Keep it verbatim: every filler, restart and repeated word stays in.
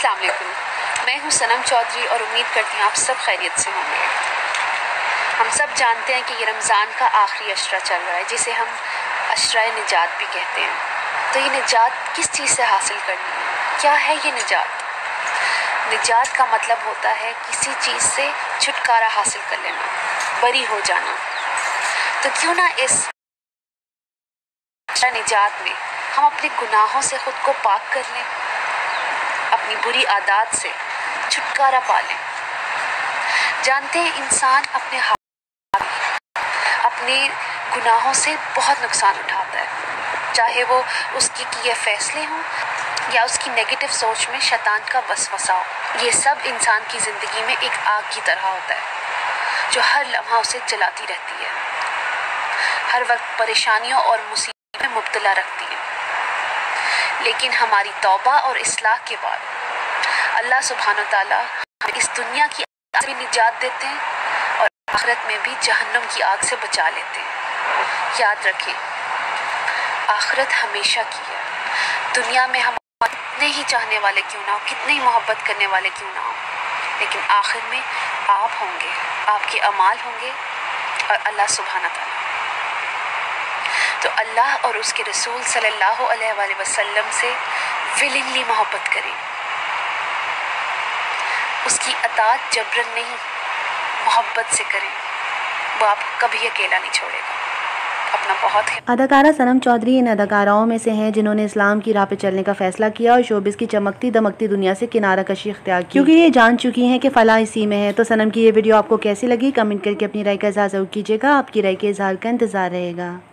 अस्सलाम वालेकुम, मैं हूं सनम चौधरी और उम्मीद करती हूं आप सब खैरियत से होंगे। हम सब जानते हैं कि ये रमज़ान का आखिरी अशरा चल रहा है, जिसे हम अशरा निजात भी कहते हैं। तो ये निजात किस चीज़ से हासिल करनी है, क्या है ये निजात? निजात का मतलब होता है किसी चीज़ से छुटकारा हासिल कर लेना, बरी हो जाना। तो क्यों ना इस निजात में हम अपने गुनाहों से ख़ुद को पाक कर लें, अपनी बुरी आदत से छुटकारा पा लें। जानते हैं, इंसान अपने हाथ अपने गुनाहों से बहुत नुकसान उठाता है, चाहे वो उसकी किए फैसले हों या उसकी नेगेटिव सोच में शैतान का वसवसा हो। ये सब इंसान की ज़िंदगी में एक आग की तरह होता है, जो हर लम्हा उसे जलाती रहती है, हर वक्त परेशानियों और मुसीबत में मुब्तला रखती है। लेकिन हमारी तौबा और इस्लाह के बाद अल्लाह सुब्हानो ताला हमें इस दुनिया की आग से निजात देते हैं और आखिरत में भी जहन्नम की आग से बचा लेते हैं। याद रखें, आखिरत हमेशा की है। दुनिया में हम कितने ही चाहने वाले क्यों ना हो, कितने ही मोहब्बत करने वाले क्यों ना हो, लेकिन आखिर में आप होंगे, आपके अमाल होंगे और अल्लाह सुब्हानो ताला। तो अल्लाह और उसके रसूल सल्लल्लाहु अलैहि वसल्लम से विलिंगली मोहब्बत करें। उसकी अतात जबरन नहीं, मोहब्बत से करें। वो आपको कभी अकेला नहीं छोड़ेगा। अपना बहुत है। अदाकारा सनम चौधरी इन अदाकाराओं में से हैं जिन्होंने इस्लाम की राह पे चलने का फैसला किया और शोबिस की चमकती दमकती दुनिया से किनारा कशी इख्तियार की, क्योंकि ये जान चुकी हैं कि फला इसी में है। तो सनम की ये वीडियो आपको कैसी लगी, कमेंट करके अपनी राय का इजहार जरूर कीजिएगा। आपकी राय के इजहार का इंतजार रहेगा।